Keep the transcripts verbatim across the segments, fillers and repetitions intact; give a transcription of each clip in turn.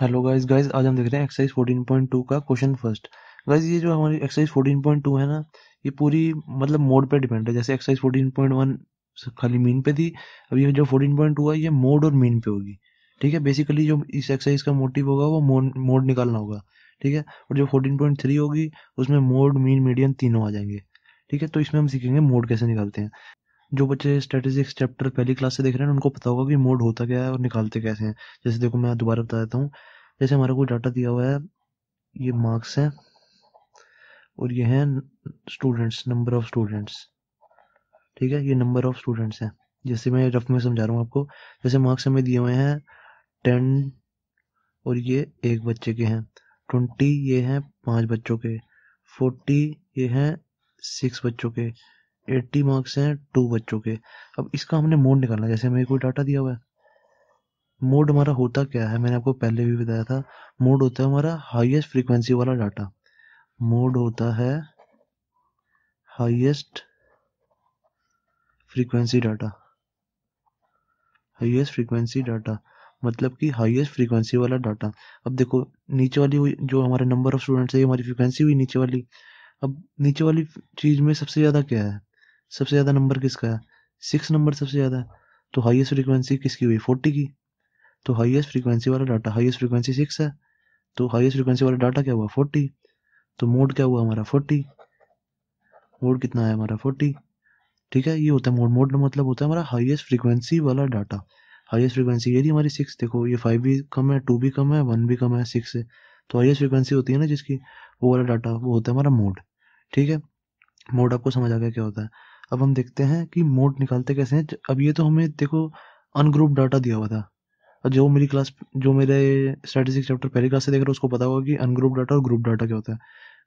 Hello guys guys आज हम देख रहे हैं एक्सरसाइज फोर्टीन पॉइंट टू का क्वेश्चन फर्स्ट। गाइस ये जो हमारी एक्सरसाइज फोर्टीन पॉइंट टू है ना, ये पूरी मतलब मोड पे डिपेंड है। जैसे एक्सरसाइज फोर्टीन पॉइंट वन खाली मीन पे थी, अब ये जो फोर्टीन पॉइंट टू है ये मोड और मीन पे होगी। ठीक है, बेसिकली जो इस एक्सरसाइज का मोटिव होगा वो मोड निकालना होगा। ठीक है, और जो फोर्टीन पॉइंट थ्री होगी उसमें मोड मीन मीडियन तीनों आ जाएंगे। ठीक है, तो इसमें हम सीखेंगे मोड कैसे निकालते हैं। जो बच्चे स्टैटिस्टिक्स चैप्टर पहली क्लास से देख रहे हैं उनको पता होगा कि मोड होता क्या है और निकालते कैसे हैं। जैसे देखो मैं दोबारा बता देता हूँ। जैसे हमारा कोई डाटा दिया हुआ है, ये मार्क्स हैं और ये हैं स्टूडेंट्स, नंबर ऑफ स्टूडेंट्स। ठीक है, ये नंबर ऑफ स्टूडेंट्स हैं। जैसे मैं रफ में समझा रहा हूँ आपको। जैसे मार्क्स हमें दिए हुए हैं टेन और ये एक बच्चे के हैं, ट्वेंटी ये हैं पाँच बच्चों के, फोर्टी ये हैं सिक्स बच्चों के, एट्टी मार्क्स हैं टू बच्चों के। अब इसका हमने मोड निकालना है। जैसे हमें कोई डाटा दिया हुआ है, मोड हमारा होता क्या है, मैंने आपको पहले भी बताया था। मोड होता है हमारा हाईएस्ट फ्रीक्वेंसी वाला डाटा। मोड होता है highest frequency data. Highest frequency data मतलब कि हाईएस्ट फ्रीक्वेंसी वाला डाटा। अब देखो नीचे वाली हुई जो हमारे नंबर ऑफ स्टूडेंट्स है, हमारी फ्रीक्वेंसी हुई नीचे वाली। अब नीचे वाली चीज में सबसे ज्यादा क्या है, सबसे ज्यादा नंबर किसका है, सिक्स नंबर सबसे ज्यादा है। तो हाईएस्ट फ्रीक्वेंसी किसकी हुई, फोर्टी की। तो हाईएस्ट फ्रीक्वेंसी वाला डाटा, हाईएस्ट फ्रीक्वेंसी सिक्स है, तो हाईएस्ट फ्रीक्वेंसी वाला डाटा क्या हुआ, फोर्टी। तो मोड क्या हुआ हमारा, फोर्टी। मोड कितना है हमारा, फोर्टी। ठीक है, ये होता है मोड। मोड मतलब होता है हमारा हाईएस्ट फ्रीक्वेंसी वाला डाटा। हाईएस्ट फ्रीक्वेंसी ये थी हमारी सिक्स। देखो ये फाइव भी कम है, टू भी कम है, वन भी कम है, सिक्स है। तो हाईएस्ट फ्रीक्वेंसी होती है ना जिसकी, वो वाला डाटा, वो होता है हमारा मोड। ठीक है, मोड आपको समझ आ गया क्या होता है। अब हम देखते हैं कि मोड निकालते कैसे हैं। अब ये तो हमें देखो अनग्रुप डाटा दिया हुआ था। जो मेरी क्लास जो मेरे स्टैटिस्टिक्स चैप्टर पहली क्लास से देख रहे हो उसको पता होगा कि अनग्रुप डाटा और ग्रुप डाटा क्या होता है।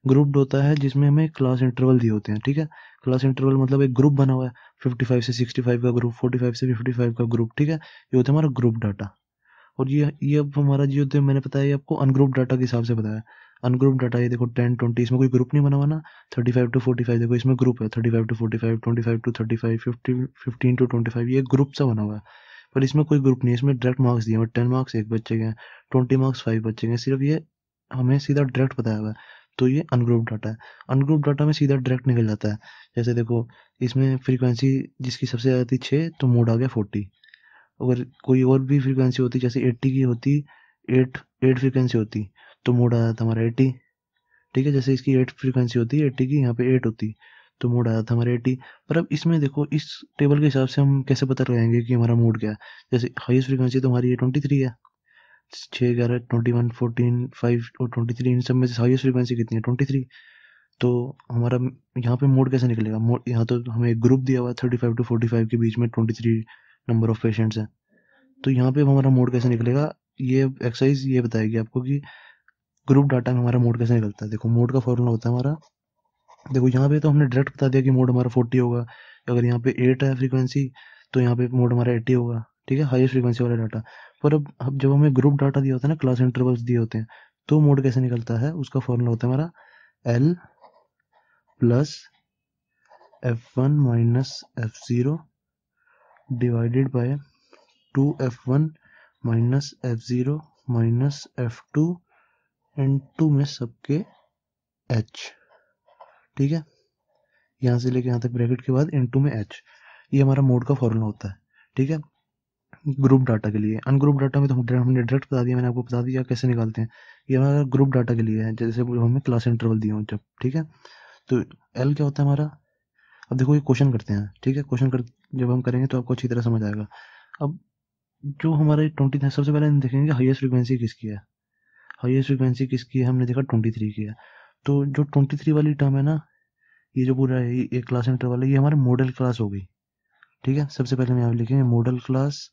ग्रुप होता है जिसमें हमें क्लास इंटरवल दिए होते हैं। ठीक है, क्लास इंटरवल मतलब एक ग्रुप बना हुआ है, फिफ्टी फाइव से सिक्सटी फाइव का ग्रुप, फोर्टी फाइव से फिफ्टी फाइव का ग्रुप। ठीक है, ये होता है हमारा ग्रुप डाटा। और ये ये अब हमारा जो होता है, मैंने पता है आपको अनग्रुप डाटा के हिसाब से बताया। अनग्रुप डाटा ये देखो टेन ट्वेंटी इसमें कोई ग्रुप नहीं बना हुआ ना, thirty five to forty five देखो इसमें ग्रुप है, thirty five to forty five, twenty five to thirty five, fifty fifteen to twenty five ये ग्रुप सा बना हुआ है। पर इसमें कोई ग्रुप नहीं है, इसमें डायरेक्ट मार्क्स दिए हुए। टेन मार्क्स एक बच्चे के हैं, ट्वेंटी मार्क्स फाइव बच्चे के हैं। सिर्फ ये हमें सीधा डायरेक्ट बताया हुआ है, तो ये अनग्रुप डाटा है। अनग्रुप डाटा में सीधा डायरेक्ट निकल जाता है। जैसे देखो इसमें फ्रीक्वेंसी जिसकी सबसे ज़्यादा थी छः, तो मोड आ गया फोर्टी। अगर कोई और भी फ्रीक्वेंसी होती, जैसे एट्टी की होती, एट एट फ्रीक्वेंसी होती, तो मोड आ जाता हमारा एट्टी। ठीक है, जैसे इसकी एट फ्रीक्वेंसी होती एट्टी की, यहाँ पे एट होती, तो मोड आया था हमारे एटी। पर अब इसमें देखो इस टेबल के हिसाब से हम कैसे पता लगाएंगे कि हमारा मोड क्या है। जैसे हाईएस्ट फ्रीक्वेंसी तो हमारी ये ट्वेंटी थ्री है, छः ग्यारह ट्वेंटी वन फोर्टीन फाइव और ट्वेंटी थ्री इन सब में से हाईएस्ट फ्रीक्वेंसी कितनी है, ट्वेंटी थ्री। तो हमारा यहाँ पे मोड कैसे निकलेगा। मोड यहाँ तो हमें एक ग्रुप दिया हुआ है, thirty five to forty five के बीच में twenty three number of patients हैं। तो यहाँ पे हमारा मोड कैसे निकलेगा, ये एक्सरसाइज ये बताएगी आपको कि ग्रुप डाटा में हमारा मोड कैसे निकलता है। देखो मोड का फॉर्मूला होता है हमारा, देखो यहाँ पे तो हमने डायरेक्ट बता दिया कि मोड हमारा फोर्टी होगा। अगर यहाँ पे एट है फ्रीक्वेंसी तो यहाँ पे मोड हमारा एटी होगा। ठीक है, हाईएस्ट फ्रीक्वेंसी वाला डाटा। पर अब अब जब हमें ग्रुप डाटा दिया होता है ना, क्लास इंटरवल्स दिए होते हैं, तो मोड कैसे निकलता है, उसका फॉर्मूला होता है हमारा L plus F one minus F zero divided by two F one minus F zero minus F two and two में सबके एच। ठीक है, यहाँ से लेके यहाँ तक ब्रैकेट के बाद इनटू में एच, ये हमारा मोड का फॉर्मूला होता है। ठीक है, ग्रुप डाटा के लिए। अनग्रुप डाटा में तो हमने डायरेक्ट बता दिया, मैंने आपको बता दिया कैसे निकालते हैं। ये हमारा ग्रुप डाटा के लिए है, जैसे हमें क्लास इंटरवल दिया हो जब। ठीक है, तो एल क्या होता है हमारा। अब देखो ये क्वेश्चन करते हैं। ठीक है, क्वेश्चन कर जब हम करेंगे तो आपको अच्छी तरह समझ आएगा। अब जो हमारे ट्वेंटी है, सबसे पहले हम देखेंगे हाईएस्ट फ्रीक्वेंसी किसकी है। हाईएस्ट फ्रीक्वेंसी किसकी है, हमने देखा ट्वेंटी थ्री की है। तो जो ट्वेंटी थ्री वाली टर्म है ना, ये जो पूरा है ये क्लास इंटरवल है, ये हमारे मॉडल क्लास हो गई। ठीक है, सबसे पहले हम यहाँ लिखेंगे modal class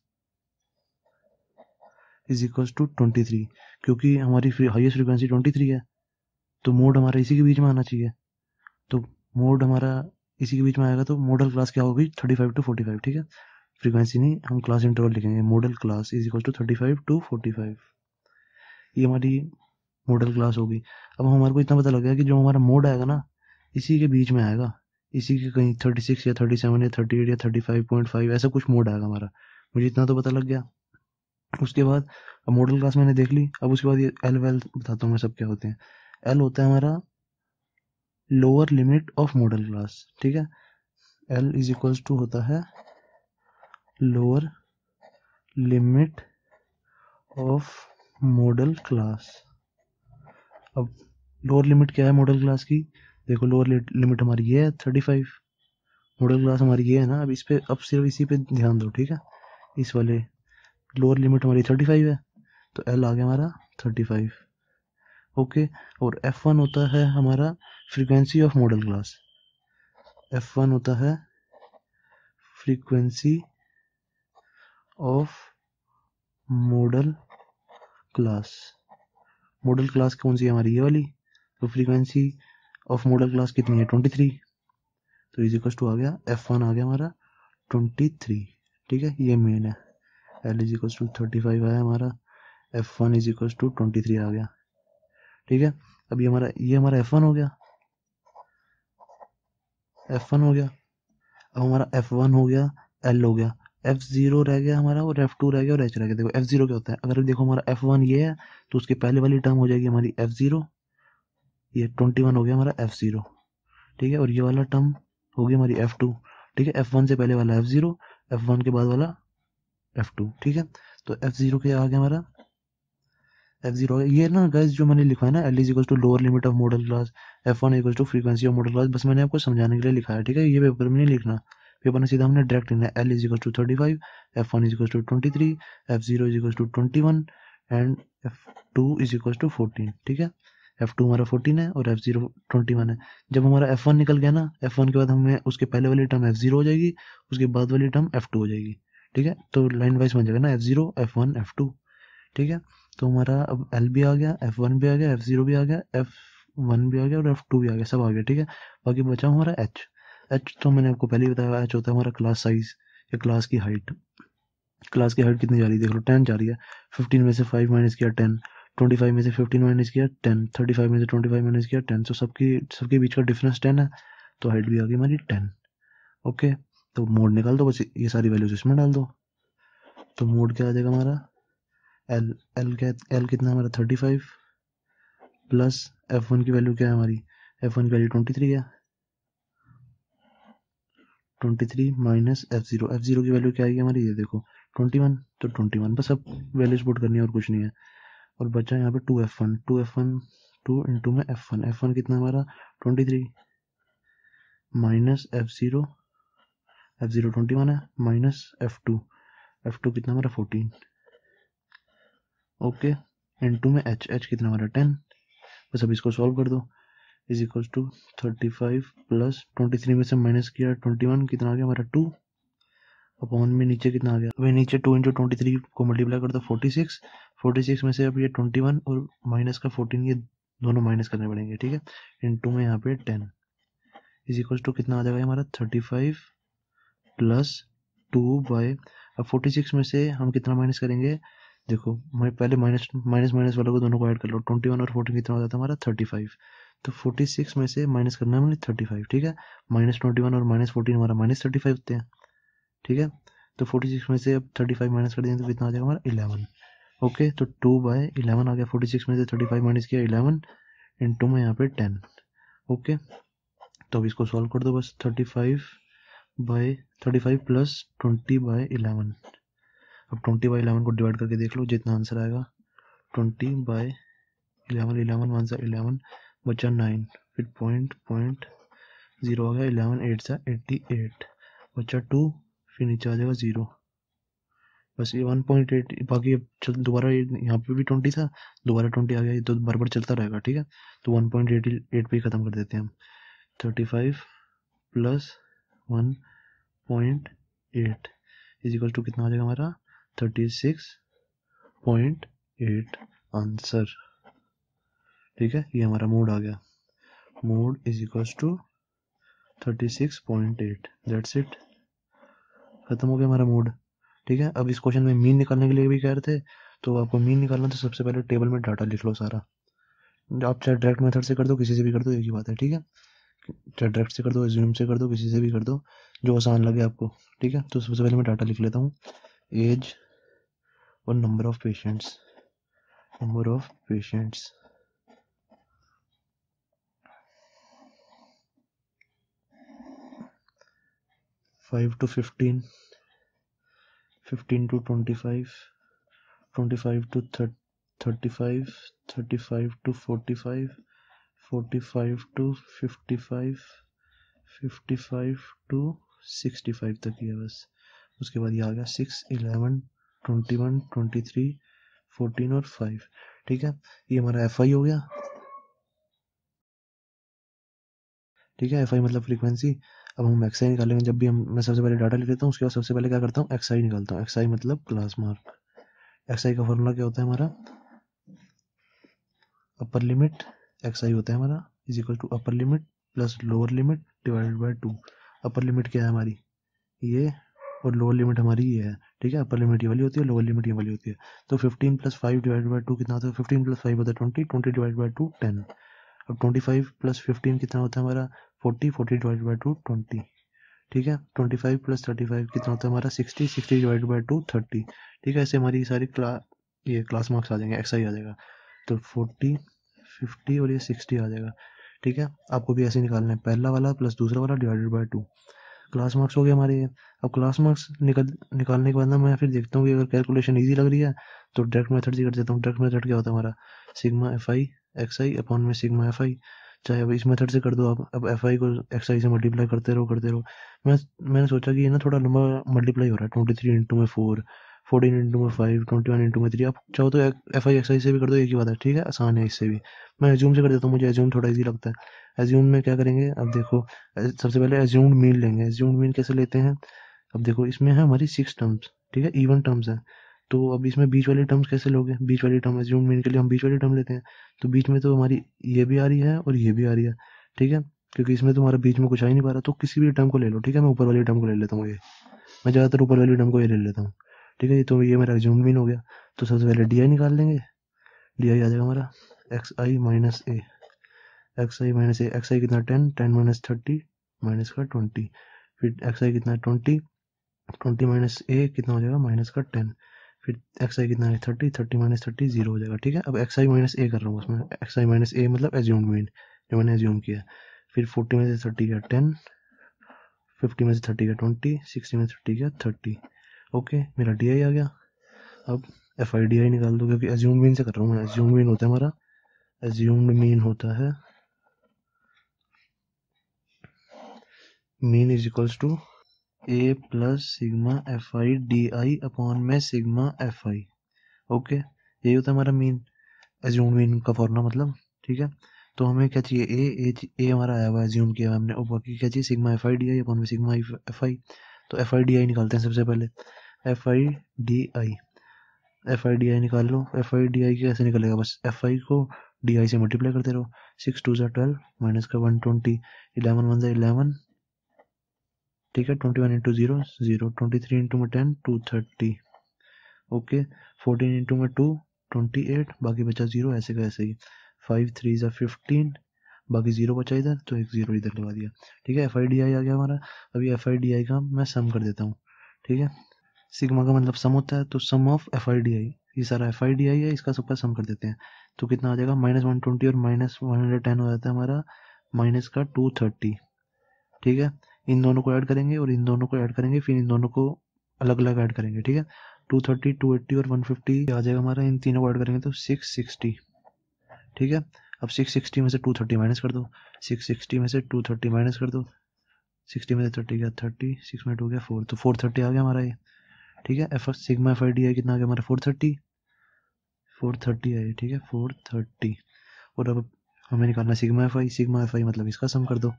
is equals to twenty three, क्योंकि हमारी हाईएस्ट फ्रीक्वेंसी ट्वेंटी थ्री है, तो मोड हमारा इसी के बीच में आना चाहिए। तो मोड हमारा इसी के बीच में आएगा, तो मॉडल क्लास क्या होगी, thirty five to forty five. ठीक है, फ्रीक्वेंसी नहीं, हम क्लास इंटरवल लिखेंगे। Modal class is equals to thirty five to forty five, ये हमारी मॉडल क्लास होगी। अब हमारे को इतना पता लग गया कि जो हमारा मोड आएगा ना, इसी के बीच में आएगा, इसी के कहीं थर्टी सिक्स या थर्टी सेवन या थर्टी एट या थर्टी फाइव पॉइंट फाइव ऐसा कुछ मोड आएगा हमारा। मुझे इतना तो पता लग गया। उसके बाद अब मॉडल क्लास मैंने देख ली। अब उसके बाद ये एल वेल बताता हूँ मैं सब क्या होते हैं। एल होता है हमारा lower limit of modal class, ठीक है। एल इज इक्वल्स टू होता है lower limit of modal class. अब लोअर लिमिट क्या है मॉडल क्लास की, देखो लोअर लिमिट हमारी ये है थर्टी फाइव, मॉडल क्लास हमारी ये है ना। अब इस पे अब सिर्फ इसी पे ध्यान दो, ठीक है। इस वाले लोअर लिमिट हमारी थर्टी फाइव है तो एल आ गया हमारा थर्टी फाइव, ओके। और एफ वन होता है हमारा frequency of modal class. F one होता है frequency of modal class. Modal class कौन सी है हमारी, ये वाली। तो फ्रीक्वेंसी ऑफ मॉडल क्लास कितनी है, ट्वेंटी थ्री। तो इज इक्वल्स टू आ गया एफ वन आ गया हमारा ट्वेंटी थ्री, ठीक है। ये मेन है। L is equals to thirty five आया हमारा, F one is equals to twenty three आ गया, ठीक है। अब ये हमारा ये हमारा एफ वन हो गया, एफ वन हो गया। अब हमारा एफ वन हो गया, एल हो गया, एफ जीरो रह गया हमारा और एफ टू रह गया और एच रह गया। देखो एफ जीरो क्या होता है, अगर देखो हमारा एफ वन ये है तो उसके पहले वाली टर्म हो जाएगी हमारी एफ जीरो, ये ट्वेंटी वन हो गया हमारा एफ जीरो, ठीक है। और ये वाला टर्म होगी हमारी एफ टू, ठीक है। एफ वन से पहले वाला एफ जीरो, एफ वन के बाद वाला एफ टू, ठीक है। तो एफ जीरो के आ गया हमारा एफ जीरो। ये ना गाइस जो मैंने लिखा है ना, L is equals to lower limit of modal class, F one equals to frequency of modal class, बस मैंने आपको समझाने के लिए लिखा है, ठीक है। ये पेपर में नहीं लिखना, पेपर में सीधा हमने डायरेक्ट लिखना है L is equals to thirty five, F one is equals to twenty three, F zero is equals to twenty one and F two is equals to fourteen, ठीक है। एफ टू हमारा fourteen है और F zero twenty one है। जब हमारा F one निकल गया ना, एफ वन के बाद हमें उसके पहले वाली टर्म एफ जीरो हो जाएगी, उसके बाद वाली टर्म एफ टू हो जाएगी, ठीक है। तो लाइन वाइज बन जाएगा ना F zero F one F two, ठीक है। तो हमारा अब एल भी आ गया, एफ वन भी आ गया, एफ जीरो भी आ गया, एफ वन भी आ गया और एफ टू भी आ गया, सब आ गया, ठीक है। बाकी बचा हमारा एच। एच तो मैंने आपको पहले ही बताया, एच होता है हमारा क्लास साइज या क्लास की हाइट। क्लास की हाइट कितनी जा रही है, देख लो टेन जा रही है। फिफ्टीन में से फाइव माइनस किया टेन, ट्वेंटी फाइव में से फिफ्टीन माइनस किया टेन, थर्टी फाइव में से ट्वेंटी फाइव माइनस किया टेन। तो सबकी सबके बीच का डिफरेंस टेन है, तो हाइट भी आ गई हमारी टेन, ओके। तो मोड निकाल दो बस, ये सारी वैल्यूज इसमें डाल दो। तो मोड क्या आ जाएगा हमारा, एल एल क्या एल कितना हमारा thirty five plus F one की वैल्यू क्या है हमारी, एफ वन की वैल्यू ट्वेंटी थ्री है, twenty three minus F zero, F zero की वैल्यू क्या आएगी हमारी, ये देखो ट्वेंटी वन, तो ट्वेंटी वन। बस अब वैल्यूज पुट करनी है और कुछ नहीं है। और बच्चा यहाँ पे two F one, two F one two into में एफ वन, एफ वन कितना हमारा twenty three minus F zero, F zero twenty one है, minus F two, F two कितना हमारा फोर्टीन, ओके। एंड टू में एच, एच कितना हमारा ten. बस अब इसको सॉल्व कर दो। Is equal to thirty five plus twenty three में से माइनस किया ट्वेंटी वन, कितना आ गया हमारा टू, अपॉन में नीचे कितना आ गया, अभी नीचे टू इंटू ट्वेंटी थ्री को मल्टीप्लाई कर दो फोर्टी सिक्स, फोर्टी सिक्स में से अब ये ट्वेंटी वन और माइनस का फोर्टीन, ये दोनों माइनस करने पड़ेंगे, ठीक है। इन टू में यहाँ पे टेन इज इक्वल टू कितना आ जाएगा हमारा thirty five plus two by, अब फोर्टी सिक्स में से हम कितना माइनस करेंगे, देखो मैं पहले माइनस माइनस माइनस वालों को दोनों को ऐड कर लो, ट्वेंटी वन और फोर्टीन कितना हो जाता है हमारा थर्टी फाइव। तो फोर्टी सिक्स में से माइनस करना है हमने थर्टी फाइव, ठीक है। माइनस ट्वेंटी वन और माइनस फोर्टीन हमारा माइनस थर्टी फाइव होते हैं, ठीक है। तो फोर्टी सिक्स में से अब थर्टी फाइव माइनस कर देंगे तो कितना आ जाएगा हमारा इलेवन, ओके। तो टू बाई इलेवन आ गया, फोर्टी सिक्स में से थर्टी फाइव माइनस किया इलेवन, इन टू में यहाँ पे टेन, ओके। तो अब इसको सॉल्व कर दो बस, thirty five by thirty five plus twenty by eleven. अब ट्वेंटी बाई इलेवन को डिवाइड करके देख लो, जितना आंसर आएगा twenty by eleven, eleven one सा इलेवन बचा नाइन, फिर पॉइंट पॉइंट जीरो आ गया, इलेवन एट सा एट्टी एट बचा टू, फिर नीचे आ जाएगा जीरो, बस ये वन पॉइंट एट। बाकी अब चल दोबारा यहाँ पे भी ट्वेंटी था, दोबारा ट्वेंटी आ गया, ये तो बार बार चलता रहेगा, ठीक है। तो वन पॉइंट एट एट पे ही ख़त्म कर देते हैं हम। Thirty five plus one point eight is equal to कितना आ जाएगा हमारा thirty six point eight answer, ठीक है। ये हमारा मोड आ गया, mode is equals to thirty six point eight, that's it, खत्म हो गया हमारा मोड, ठीक है। अब इस क्वेश्चन में मीन निकालने के लिए भी कह रहे थे, तो आपको मीन निकालना तो सबसे पहले टेबल में डाटा लिख लो सारा। आप चाहे डायरेक्ट मेथड से कर दो, किसी से भी कर दो, एक ही बात है, ठीक है। चाहे डायरेक्ट से कर दो, एज्यूम से कर दो, किसी से भी कर दो, जो आसान लगे आपको, ठीक है। तो सबसे पहले मैं डाटा लिख लेता हूँ, age or number of patients, number of patients. five to fifteen, fifteen to twenty-five, twenty-five to thirty, thirty-five, thirty-five to forty-five, forty-five to fifty-five, fifty-five to sixty five तक ही है बस। उसके बाद ये आ गया six, eleven, twenty one, twenty three, fourteen और फाइव। ठीक है, ये हमारा एफ आई हो गया। ठीक है, एफ आई मतलब फ्रीक्वेंसी। अब हम एक्स आई निकालेंगे। जब भी हम मैं सबसे पहले डाटा लिख लेता हूँ, उसके बाद सबसे पहले क्या करता हूँ, एक्स आई निकालता हूँ। एक्स आई मतलब क्लास मार्क। एक्स आई का फॉर्मूला क्या होता है हमारा, अपर लिमिट एक्स आई होता है हमारा, is equal to upper limit plus lower limit divided by two. Upper limit क्या है हमारी ये, और लोअर लिमिट हमारी ये है। ठीक है, अपर लिमिट ये वाली होती है, लोअर लिमिट ये वाली होती है। तो fifteen plus five divided by two कितना होता है, फिफ्टीन प्लस फाइव होता है twenty, twenty divided by two ten. अब ट्वेंटी फाइव प्लस फिफ्टीन कितना होता है हमारा forty, forty divided by two twenty. ठीक है, twenty five plus thirty five कितना होता है हमारा sixty, sixty divided by two thirty. ठीक है, ऐसे हमारी सारी क्लास ये क्लास मार्क्स आ जाएंगे, एक्स आई आ जाएगा। तो फोर्टी, फिफ्टी और ये सिक्सटी आ जाएगा। ठीक है, आपको भी ऐसे निकालना है, पहला वाला प्लस दूसरा वाला divided by two. Class marks हो गया हमारे। अब क्लास मार्क्स निकल निकालने के बाद ना मैं फिर देखता हूँ कि अगर कैलकुलेशन इजी लग रही है तो डायरेक्ट मेथड से कर देता हूँ। डायरेक्ट मेथड क्या होता है हमारा, sigma F I x I upon में सिग्मा एफ आई। चाहे अब इस मेथड से कर दो आप, अब एफ आई को एक्स आई से मल्टीप्लाई करते रहो करते रहो। मैं मैंने सोचा कि ये ना थोड़ा लंबा मल्टीप्लाई हो रहा है, ट्वेंटी थ्री इंटू में फोर, फोर्टीन इंटू में फाइव, ट्वेंटी वन इंटू में थ्री। आप चाहो तो एफ आई एक्स आई से भी कर दो, एक ही बात है। ठीक है, आसान है। इससे भी मैं एज्यूम से कर देता हूँ, मुझे एज्यूम थोड़ा इजी लगता है। एज्यूम में क्या करेंगे, अब देखो सबसे पहले एज्यूम्ड मीन लेंगे। एज्यूम्ड मीन कैसे लेते हैं, अब देखो इसमें है हमारी सिक्स टर्म्स। ठीक है, इवन टर्म्स है, तो अब इसमें बीच वाली टर्म्स कैसे लोगे, बीच वाली टर्म एज्यूम्ड मीन के लिए हम बीच वाली टर्म लेते हैं। तो बीच में तो हमारी ये भी आ रही है और ये भी आ रही है। ठीक है, क्योंकि इसमें तुम्हारा बीच में कुछ आ ही नहीं पा रहा, तो किसी भी टर्म को ले लो। ठीक है, मैं ऊपर वाली टर्म को ले लेता हूँ, ये मैं ज़्यादातर ऊपर वाली टर्म को ये ले लेता हूँ। ठीक है, तो ये मेरा एज्यूम्ड मीन हो गया। तो सबसे पहले डी आई निकाल लेंगे। डी आई आ जाएगा हमारा एक्स आई माइनस ए, एक्स आई माइनस ए। एक्स आई कितना, ten, ten minus thirty minus का ट्वेंटी। फिर एक्स आई कितना, ट्वेंटी, ट्वेंटी माइनस ए कितना हो जाएगा, माइनस का टेन। फिर एक्स आई कितना है, thirty, thirty minus thirty zero हो जाएगा। ठीक है, अब एक्स आई माइनस ए कर रहा हूँ उसमें, एक्स आई माइनस ए मतलब एज्यूम्ड मीन जो मैंने एज्यूम किया। फिर फोर्टी में से थर्टी का टेन, फिफ्टी में से थर्टी का ट्वेंटी, सिक्सटी में से थर्टी का थर्टी। ओके okay, मेरा डी आई आ गया। अब एफ आई डी आई निकाल दो, क्योंकि एज्यूम्ड मीन से कर रहा हूँ मैं। एज्यूम्ड मीन होता है हमारा, एज्यूम्ड मीन होता है mean is equals to A plus sigma F I D I upon में सिग्मा एफ आई। ओके, यही होता है हमारा मीन, एज्यूम्ड मीन का फॉर्मूला मतलब। ठीक है, तो हमें क्या चाहिए, ए ए हमारा आया हुआ, एज्यूम किया हमने। और बाकी क्या चाहिए, sigma F I D I upon में सिग्मा एफ आई। तो एफ आई डी आई निकालते हैं सबसे पहले, F I D I. F I D I निकाल लो। एफ आई डी आई कैसे निकलेगा, बस एफ आई को डी आई से मल्टीप्लाई करते रहो। सिक्स टू ज़ा ट्वेल्व माइनस का वन ट्वेंटी, इलेवन वन ज़ा इलेवन। ठीक है, twenty one into zero zero, twenty three into में ten, two thirty. Okay, fourteen into में टू, ट्वेंटी एट, बाकी बचा जीरो, ऐसे का ऐसे ही। फाइव थ्री ज़ा फिफ्टीन, बाकी जीरो बचा इधर, तो एक जीरो इधर लगा दिया। ठीक है, एफ आई डी आई आ गया हमारा। अभी एफ आई डी आई का मैं सम कर देता हूँ। ठीक है, सिग्मा का मतलब सम होता है, तो sum of F I D I, ये सारा एफ आई डी आई है, इसका सबका सम कर देते हैं। तो कितना आ जाएगा, माइनस वन ट्वेंटी और माइनस वन हंड्रेड टेन हो जाता है हमारा, माइनस का टू थर्टी। ठीक है, इन दोनों को ऐड करेंगे और इन दोनों को ऐड करेंगे, फिर इन दोनों को अलग अलग ऐड करेंगे। ठीक है, टू थर्टी, टू एट्टी और वन फिफ्टी आ जाएगा हमारा। इन तीनों को ऐड करेंगे तो सिक्स सिक्सटी। ठीक है, अब सिक्स सिक्सटी में से टू थर्टी माइनस कर दो, सिक्स सिक्सटी में से टू थर्टी माइनस कर दो, सिक्सटी में से थर्टी का थर्टी, सिक्स मिनट हो गया फोर, तो फोर थर्टी आ गया हमारा ये। ठीक है, F sigma F I D I कितना आ गया हमारा, फोर थर्टी, फोर थर्टी है। ठीक है, फोर थर्टी। और अब हमें निकालना sigma F I. Sigma F I मतलब इसका सम कर दो,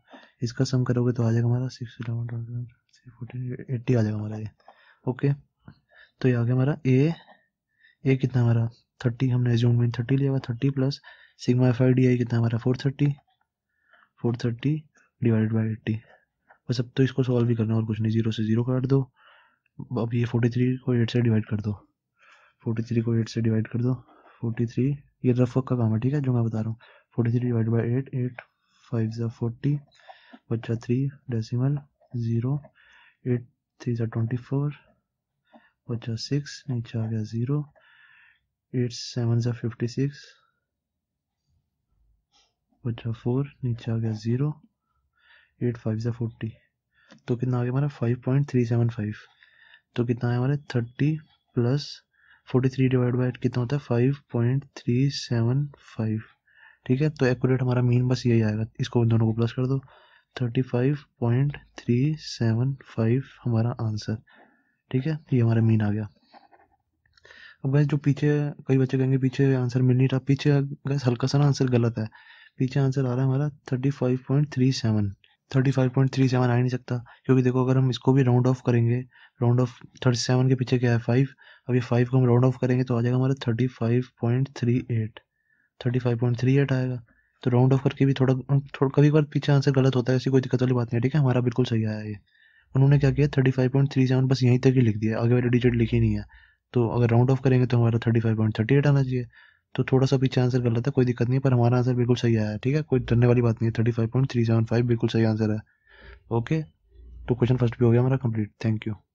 इसका सम करोगे तो आ जाएगा हमारा सिक्स इलेवन फोर्टीन एट्टी आ जाएगा हमारा ये। ओके, तो ये आ गया हमारा ए। ए कितना हमारा थर्टी, हमने एज्यूम में थर्टी लिया हुआ, thirty plus sigma F I D I कितना हमारा four thirty, four thirty divide by eighty. बस अब तो इसको सॉल्व भी करना और कुछ नहीं, जीरो से जीरो काट दो। अब ये फोर्टी थ्री को एट से डिवाइड कर दो, फोर्टी थ्री को एट से डिवाइड कर दो, फोर्टी थ्री ये रफ वर्क का काम है। ठीक है, जो मैं बता रहा हूँ, forty three divide by eight, eight five ज़ा फोर्टी, बच्चा three decimal zero, eight three ज़ा ट्वेंटी फोर, बच्चा सिक्स, नीचे आ गया ज़ीरो, It's seven जा फिफ्टी सिक्स बचा फोर नीचे आ गया ज़ीरो एट फाइव जा फोर्टी तो कितना आ गया हमारा five point three seven five तो कितना है हमारा thirty plus forty three divide by कितना होता है five point three seven five ठीक है। तो एक्यूरेट हमारा मीन बस यही आएगा, इसको दोनों को प्लस कर दो thirty five point three seven five हमारा आंसर ठीक है। ये हमारा मीन आ गया। अब गैस जो पीछे कई बच्चे कहेंगे पीछे आंसर मिल नहीं रहा, पीछे गैस हल्का सा ना आंसर गलत है, पीछे आंसर आ रहा है हमारा thirty five point three seven thirty five point three seven आ ही नहीं सकता क्योंकि देखो अगर हम इसको भी राउंड ऑफ करेंगे राउंड ऑफ थर्टी सेवन के पीछे क्या है फाइव, अब ये फाइव को हम राउंड ऑफ करेंगे तो आ जाएगा हमारा thirty five point three eight thirty five point three eight आएगा। तो राउंड ऑफ करके भी थोड़ा थोड़ा कभी कभी पीछे आंसर गलत होता है, ऐसी कोई दिक्कत वाली बात नहीं है ठीक है। हमारा बिल्कुल सही आया ये। उन्होंने क्या किया thirty five point three seven बस यहीं तक ही लिख दिया, आगे वाली डिजिट लिखी नहीं है। तो अगर राउंड ऑफ करेंगे तो हमारा thirty five point thirty eight आना चाहिए। तो थोड़ा सा पीछे आंसर गलत है, कोई दिक्कत नहीं, पर हमारा आंसर बिल्कुल सही आया है ठीक है। कोई डरने वाली बात नहीं है, thirty five point three seven five बिल्कुल सही आंसर है। ओके तो क्वेश्चन फर्स्ट भी हो गया हमारा कंप्लीट। Thank you.